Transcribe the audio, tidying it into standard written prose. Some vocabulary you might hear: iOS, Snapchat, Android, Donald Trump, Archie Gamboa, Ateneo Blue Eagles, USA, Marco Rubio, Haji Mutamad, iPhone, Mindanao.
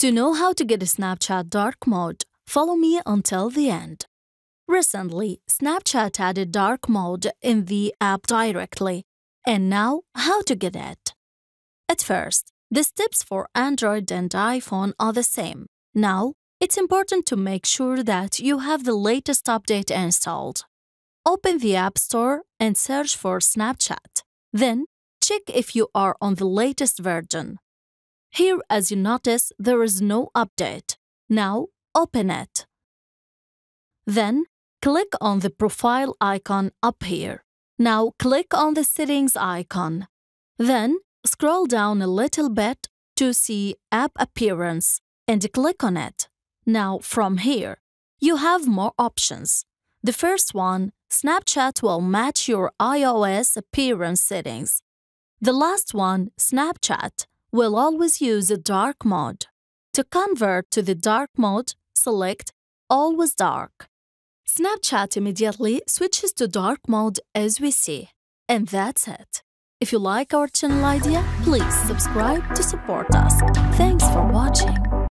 To know how to get a Snapchat dark mode, follow me until the end. Recently, Snapchat added dark mode in the app directly, and now how to get it. At first, the steps for Android and iPhone are the same. Now, it's important to make sure that you have the latest update installed. Open the App Store and search for Snapchat. Then, check if you are on the latest version. Here, as you notice, there is no update. Now, open it. Then, click on the profile icon up here. Now, click on the settings icon. Then, scroll down a little bit to see App Appearance and click on it. Now, from here, you have more options. The first one, Snapchat will match your iOS appearance settings. The last one, Snapchat, will always use a dark mode. To convert to the dark mode, select Always Dark. Snapchat immediately switches to dark mode as we see. And that's it. If you like our channel idea, please subscribe to support us. Thanks for watching.